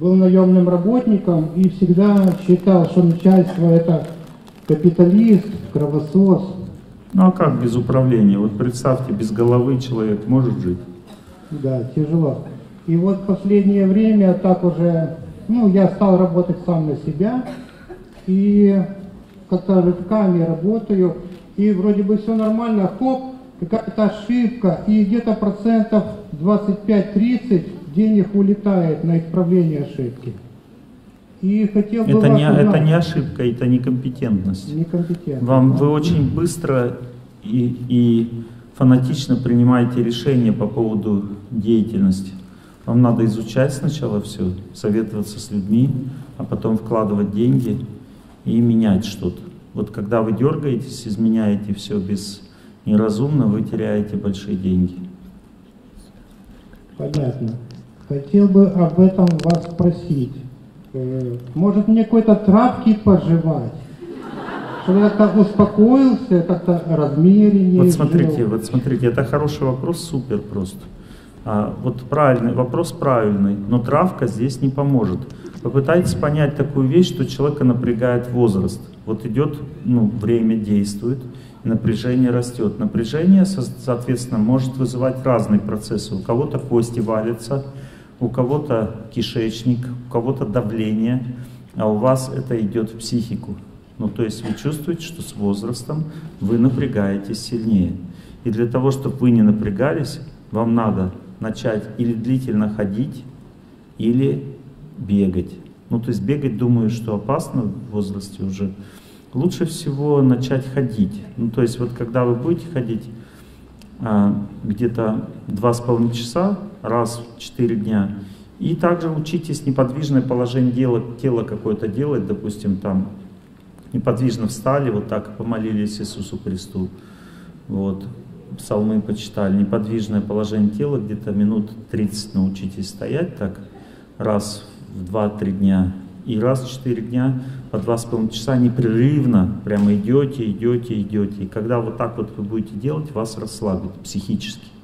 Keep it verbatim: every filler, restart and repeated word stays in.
был наемным работником и всегда считал, что начальство это капиталист, кровосос. Ну а как без управления? Вот представьте, без головы человек может жить? Да, тяжело. И вот в последнее время так уже, ну, я стал работать сам на себя, и как-то рывками работаю, и вроде бы все нормально, хоп, какая-то ошибка, и где-то процентов двадцать пять-тридцать денег улетает на исправление ошибки. И хотел бы это, не, это не ошибка, это некомпетентность. Некомпетентность. Вам, вы очень быстро и, и фанатично принимаете решения по поводу деятельности. Вам надо изучать сначала все, советоваться с людьми, а потом вкладывать деньги и менять что-то. Вот когда вы дергаетесь, изменяете все без неразумно, вы теряете большие деньги. Понятно. Хотел бы об этом вас спросить. Может, мне какой-то травки пожевать? Чтобы я так успокоился, как-то размереннее. Вот смотрите, жил. вот смотрите, это хороший вопрос, супер просто. А, вот правильный, вопрос правильный, но травка здесь не поможет. Попытайтесь понять такую вещь, что человека напрягает возраст. Вот идет, ну, время действует, напряжение растет. Напряжение, соответственно, может вызывать разные процессы. У кого-то кости валятся, у кого-то кишечник, у кого-то давление, а у вас это идет в психику. Ну, то есть вы чувствуете, что с возрастом вы напрягаетесь сильнее. И для того, чтобы вы не напрягались, вам надо начать или длительно ходить, или бегать. Ну, то есть бегать, думаю, что опасно в возрасте уже. Лучше всего начать ходить. Ну, то есть вот когда вы будете ходить а, где-то два с половиной часа, раз в четыре дня, и также учитесь неподвижное положение дела, тела какое-то делать, допустим, там неподвижно встали, вот так помолились Иисусу Христу, вот, псалмы почитали, неподвижное положение тела, где-то минут тридцать научитесь стоять так, раз в два-три дня, и раз в четыре дня по два с половиной часа непрерывно прямо идете, идете, идете, и когда вот так вот вы будете делать, вас расслабит психически.